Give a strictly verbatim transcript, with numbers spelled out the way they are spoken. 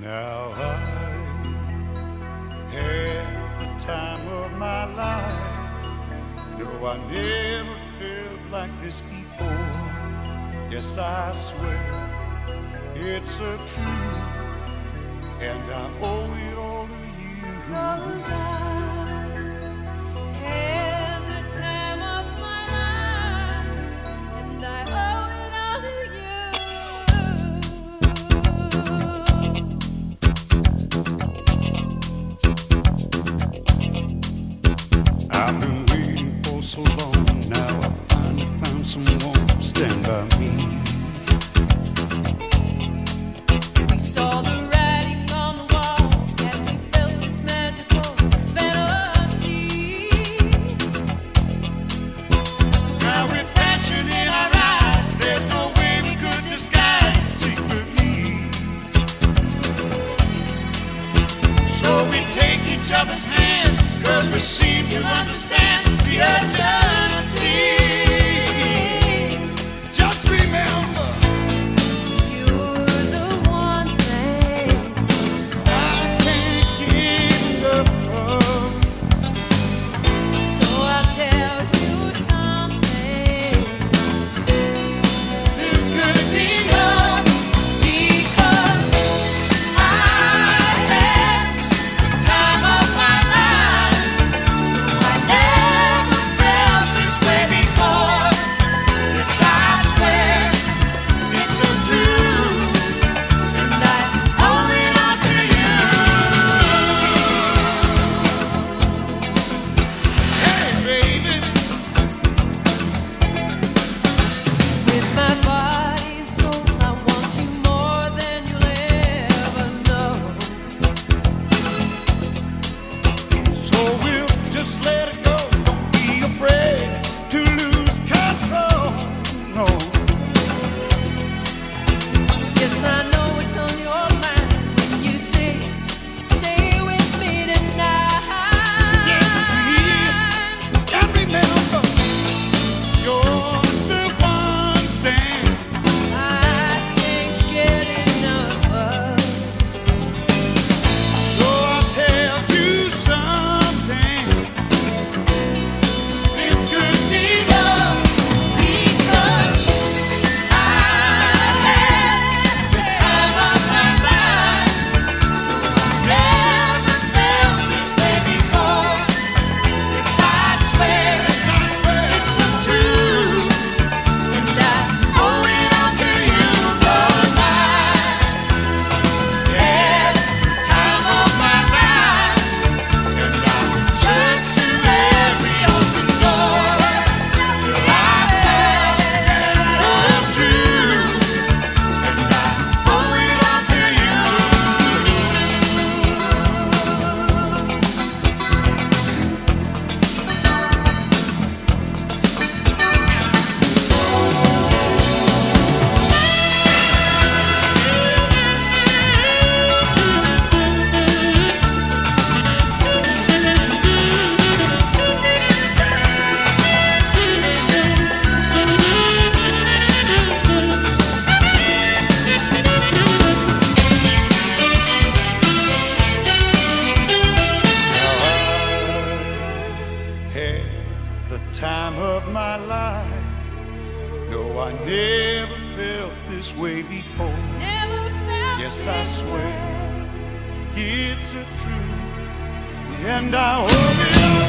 Now I had the time of my life. No, I never felt like this before. Yes, I swear it's a truth, and I owe it all to you. Cause I had the time of my life, and I owe it all to you. I've been waiting for so long. Now I finally found someone to stand by me. Other's hand, cause we seem to understand the urgency. Just remember, you're the one thing I can't give up. So I'll tell you something, there's gonna be love, because I had time. Time of my life. No, I never felt this way before. Never felt yes, I swear way. It's a truth, and I hope it all.